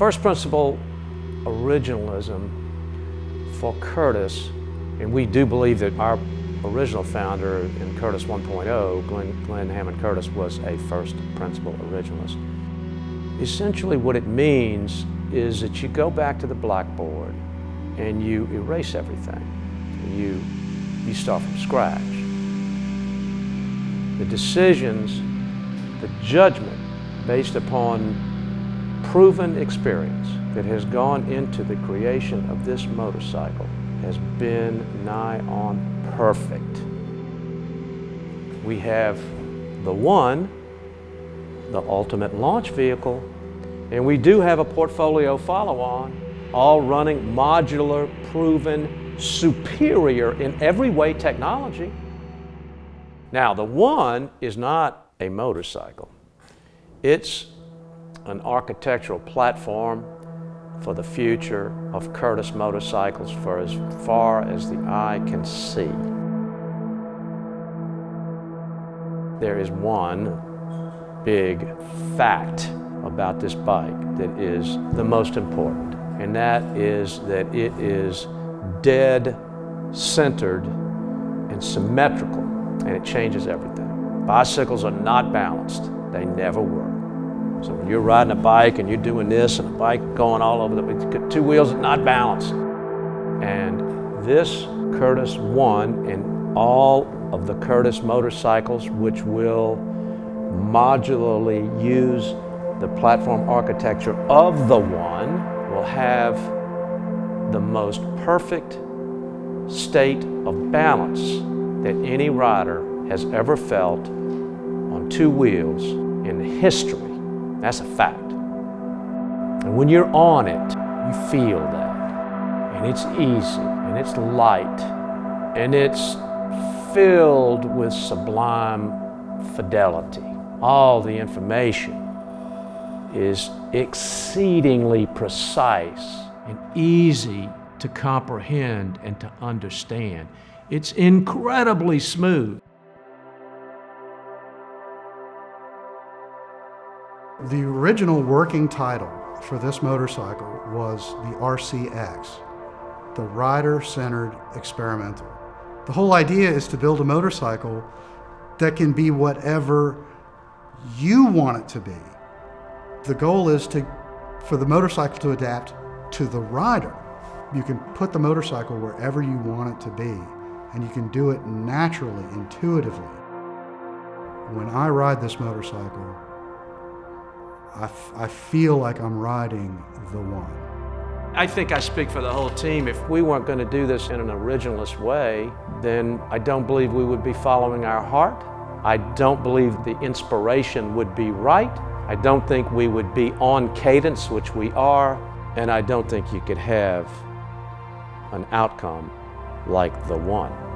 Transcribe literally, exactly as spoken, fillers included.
First principle originalism for Curtiss, and we do believe that our original founder in Curtiss one point oh, Glenn, Glenn Hammond Curtiss, was a first principle originalist. Essentially what it means is that you go back to the blackboard and you erase everything. You, you start from scratch. The decisions, the judgment based upon proven experience that has gone into the creation of this motorcycle has been nigh on perfect. We have the One, the ultimate launch vehicle, and we do have a portfolio follow-on, all running modular, proven, superior in every way technology. Now, the One is not a motorcycle. It's an architectural platform for the future of Curtiss motorcycles for as far as the eye can see. There is one big fact about this bike that is the most important, and that is that it is dead centered and symmetrical, and it changes everything. Bicycles are not balanced. They never were. So when you're riding a bike and you're doing this and a bike going all over the two wheels, not balanced. And this Curtiss One and all of the Curtiss motorcycles, which will modularly use the platform architecture of the One, will have the most perfect state of balance that any rider has ever felt on two wheels in history. That's a fact. And when you're on it, you feel that. And it's easy, and it's light, and it's filled with sublime fidelity. All the information is exceedingly precise and easy to comprehend and to understand. It's incredibly smooth. The original working title for this motorcycle was the R C X, the Rider-Centered Experimental. The whole idea is to build a motorcycle that can be whatever you want it to be. The goal is to, for the motorcycle to adapt to the rider. You can put the motorcycle wherever you want it to be, and you can do it naturally, intuitively. When I ride this motorcycle, I, f I feel like I'm riding the One. I think I speak for the whole team. If we weren't going to do this in an originalist way, then I don't believe we would be following our heart. I don't believe the inspiration would be right. I don't think we would be on cadence, which we are, and I don't think you could have an outcome like the One.